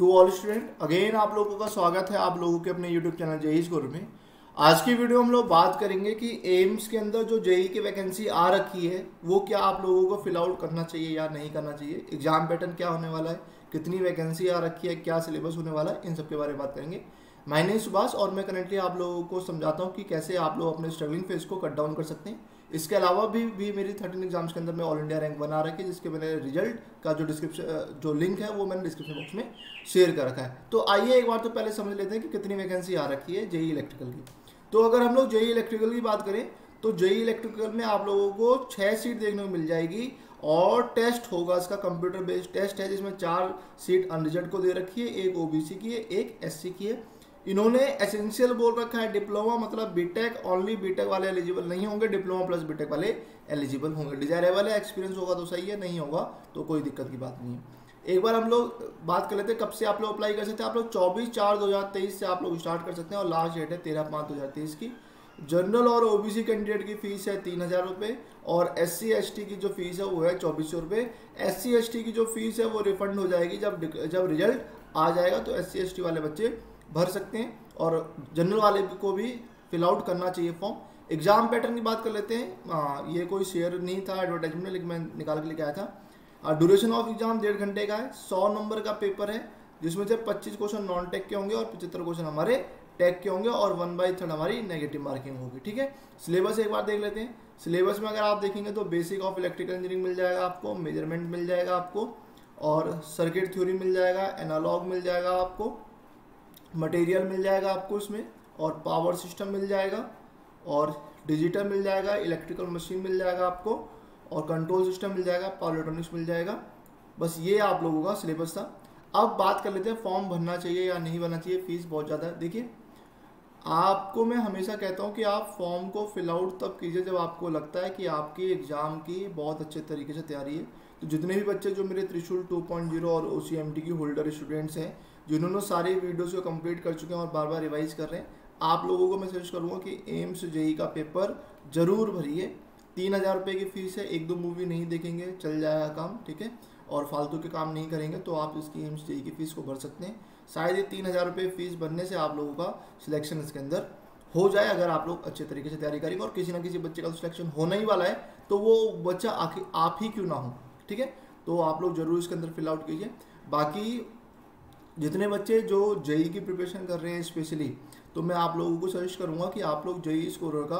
To all student, again आप लोगों का स्वागत है आप लोगों के अपने यूट्यूब चैनल जेई स्कोर में। आज की वीडियो हम लोग बात करेंगे कि एम्स के अंदर जो जेई की वैकेंसी आ रखी है वो क्या आप लोगों को फिल आउट करना चाहिए या नहीं करना चाहिए, एग्जाम पैटर्न क्या होने वाला है, कितनी वैकेंसी आ रखी है, क्या सिलेबस होने वाला है, इन सब के बारे में बात करेंगे। माय नेम सुभाष और मैं करंटली आप लोगों को समझाता हूँ कि कैसे आप लोग अपने स्ट्रगलिंग फेज को कट डाउन कर सकते हैं। इसके अलावा भी मेरी 13 एग्जाम्स के अंदर मैं ऑल इंडिया रैंक बना रखी है, जिसके मैंने रिजल्ट का जो लिंक है वो मैंने डिस्क्रिप्शन बॉक्स में शेयर कर रखा है। तो आइए एक बार तो पहले समझ लेते हैं कि कितनी वैकेंसी आ रखी है जेई इलेक्ट्रिकल की। तो अगर हम लोग जेई इलेक्ट्रिकल की बात करें तो जेई इलेक्ट्रिकल में आप लोगों को 6 सीट देखने को मिल जाएगी और टेस्ट होगा, इसका कंप्यूटर बेस्ड टेस्ट है, जिसमें 4 सीट अनरिजल्ड को दे रखी है, एक ओबीसी की है, एक एससी की है। इन्होंने एसेंशियल बोल रखा है डिप्लोमा, मतलब बीटेक, ओनली बीटेक वाले एलिजिबल नहीं होंगे, डिप्लोमा प्लस बीटेक वाले एलिजिबल होंगे। डिजायरेबल है, एक्सपीरियंस होगा तो सही है, नहीं होगा तो कोई दिक्कत की बात नहीं है। एक बार हम लोग बात कर लेते हैं कब से आप लोग अप्लाई कर सकते हैं। आप लोग 24/4/2023 से आप लोग स्टार्ट कर सकते हैं और लास्ट डेट है 13/5/2023 की। जनरल और ओबीसी कैंडिडेट की फीस है 3000 रुपये और SC ST की जो फीस है वो है 2400 रुपये। SC ST की जो फीस है वो रिफंड हो जाएगी जब रिजल्ट आ जाएगा, तो SC ST वाले बच्चे भर सकते हैं और जनरल वाले को भी फिल आउट करना चाहिए फॉर्म। एग्ज़ाम पैटर्न की बात कर लेते हैं। ये कोई शेयर नहीं था एडवर्टाइजमेंट में, लेकिन मैं निकाल के लेके आया था। ड्यूरेशन ऑफ एग्ज़ाम 1.5 घंटे का है, 100 नंबर का पेपर है, जिसमें से 25 क्वेश्चन नॉन टेक के होंगे और 75 क्वेश्चन हमारे टेक के होंगे और 1/3 हमारी नेगेटिव मार्किंग होगी। ठीक है, सिलेबस एक बार देख लेते हैं। सिलेबस में अगर आप देखेंगे तो बेसिक ऑफ इलेक्ट्रिकल इंजीनियरिंग मिल जाएगा आपको, मेजरमेंट मिल जाएगा आपको और सर्किट थ्योरी मिल जाएगा, एनालॉग मिल जाएगा आपको, मटेरियल मिल जाएगा आपको इसमें और पावर सिस्टम मिल जाएगा और डिजिटल मिल जाएगा, इलेक्ट्रिकल मशीन मिल जाएगा आपको और कंट्रोल सिस्टम मिल जाएगा, पावर इलेक्ट्रॉनिक्स मिल जाएगा। बस ये आप लोगों का सिलेबस था। अब बात कर लेते हैं फॉर्म भरना चाहिए या नहीं भरना चाहिए, फीस बहुत ज़्यादा है। देखिए, आपको मैं हमेशा कहता हूँ कि आप फॉर्म को फिल आउट तब कीजिए जब आपको लगता है कि आपकी एग्ज़ाम की बहुत अच्छे तरीके से तैयारी है। तो जितने भी बच्चे जो मेरे त्रिशूल 2.0 और OCMT की होल्डर स्टूडेंट्स हैं, जिन्होंने सारे वीडियोज़ को कंप्लीट कर चुके हैं और बार बार रिवाइज कर रहे हैं, आप लोगों को मैं सजेस्ट करूँगा कि एम्स जेई का पेपर ज़रूर भरिए। 3000 रुपये की फ़ीस है, 1-2 मूवी नहीं देखेंगे चल जाएगा काम, ठीक है, और फालतू के काम नहीं करेंगे तो आप इसकी एम्स जेई की फ़ीस को भर सकते हैं। शायद ये 3000 रुपये फ़ीस भरने से आप लोगों का सिलेक्शन इसके अंदर हो जाए, अगर आप लोग अच्छे तरीके से तैयारी करेंगे। और किसी ना किसी बच्चे का सिलेक्शन होना ही वाला है, तो वो बच्चा आखिर आप ही क्यों ना हो, ठीक है। तो आप लोग ज़रूर इसके अंदर फिल आउट कीजिए। बाकी जितने बच्चे जो जेई की प्रिपरेशन कर रहे हैं स्पेशली, तो मैं आप लोगों को सजेस्ट करूंगा कि आप लोग जेई स्कोरर का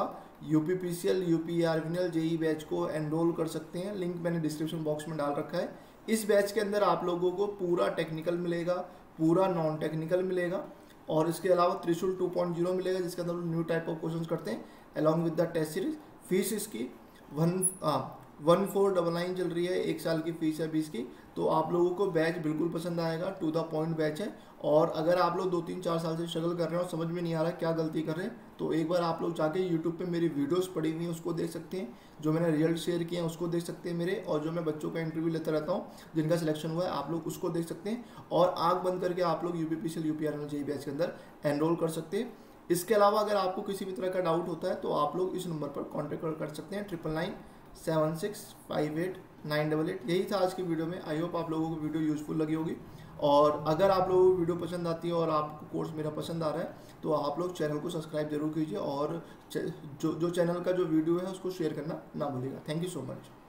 UPPCL UPRL जेई बैच को एनरोल कर सकते हैं। लिंक मैंने डिस्क्रिप्शन बॉक्स में डाल रखा है। इस बैच के अंदर आप लोगों को पूरा टेक्निकल मिलेगा, पूरा नॉन टेक्निकल मिलेगा और इसके अलावा त्रिशूल 2.0 मिलेगा, जिसके अंदर न्यू टाइप ऑफ क्वेश्चन करते हैं along with the test series. Fees इसकी 1499 चल रही है, 1 साल की फीस है 20 की। तो आप लोगों को बैच बिल्कुल पसंद आएगा, टू द पॉइंट बैच है। और अगर आप लोग 2-3-4 साल से स्ट्रगल कर रहे हो, समझ में नहीं आ रहा क्या गलती कर रहे हैं, तो एक बार आप लोग जाके YouTube पे मेरी वीडियोस पड़ी हुई हैं उसको देख सकते हैं, जो मैंने रिजल्ट शेयर किए हैं उसको देख सकते हैं मेरे, और जो मैं बच्चों का इंटरव्यू लेता रहता हूँ जिनका सिलेक्शन हुआ है आप लोग उसको देख सकते हैं। और आँख बंद करके आप लोग UPPCL UPRL जेई बैच के अंदर एनरोल कर सकते हैं। इसके अलावा अगर आपको किसी भी तरह का डाउट होता है तो आप लोग इस नंबर पर कॉन्टैक्ट कर सकते हैं, 9997658988। यही था आज की वीडियो में। आई होप आप लोगों को वीडियो यूजफुल लगी होगी और अगर आप लोगों को वीडियो पसंद आती है और आपको कोर्स मेरा पसंद आ रहा है तो आप लोग चैनल को सब्सक्राइब जरूर कीजिए और जो चैनल का जो वीडियो है उसको शेयर करना ना भूलिएगा। Thank you so much.